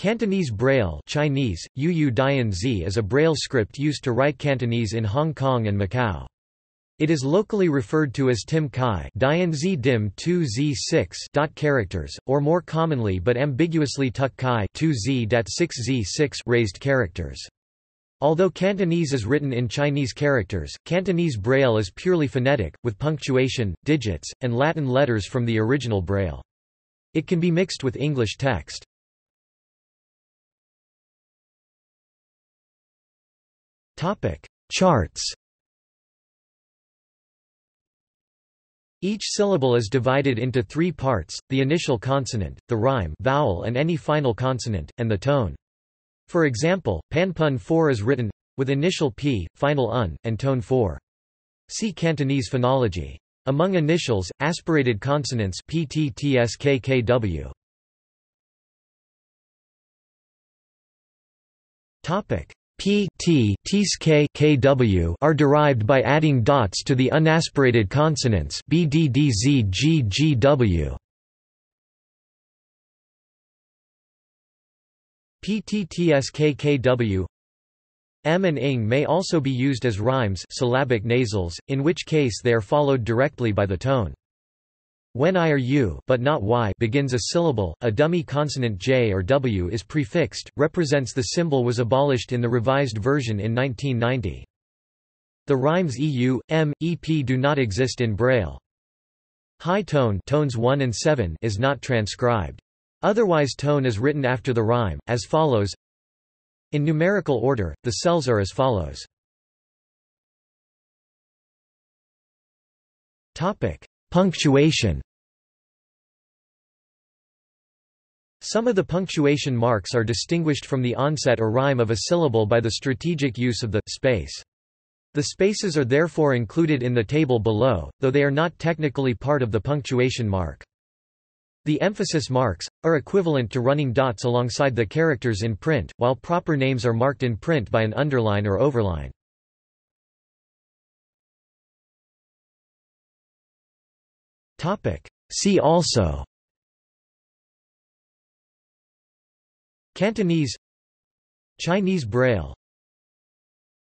Cantonese Braille (Chinese: Yu Yu Dian Zi) is a Braille script used to write Cantonese in Hong Kong and Macau. It is locally referred to as Tim Kai Dian Zi Dim 2Z6 dot characters, or more commonly but ambiguously Tuk Kai 2Z.6Z6 raised characters. Although Cantonese is written in Chinese characters, Cantonese Braille is purely phonetic, with punctuation, digits, and Latin letters from the original Braille. It can be mixed with English text. Charts. Each syllable is divided into three parts: the initial consonant, the rhyme vowel and any final consonant, and the tone. For example, Panpun 4 is written with initial p, final un, and tone 4. See Cantonese phonology. Among initials, aspirated consonants PTTSKKW. P, T, Tsk, Kw are derived by adding dots to the unaspirated consonants bddzggw. Pttskw. M and ng may also be used as rhymes, syllabic nasals, in which case they are followed directly by the tone. When I or U but not y begins a syllable, a dummy consonant j or w is prefixed, represents the symbol was abolished in the revised version in 1990. The rhymes eu, m, ep do not exist in Braille. High tone tones 1 and 7 is not transcribed. Otherwise tone is written after the rhyme, as follows. In numerical order, the cells are as follows. Punctuation. Some of the punctuation marks are distinguished from the onset or rhyme of a syllable by the strategic use of the space. The spaces are therefore included in the table below, though they are not technically part of the punctuation mark. The emphasis marks are equivalent to running dots alongside the characters in print, while proper names are marked in print by an underline or overline. See also: Cantonese, Chinese Braille,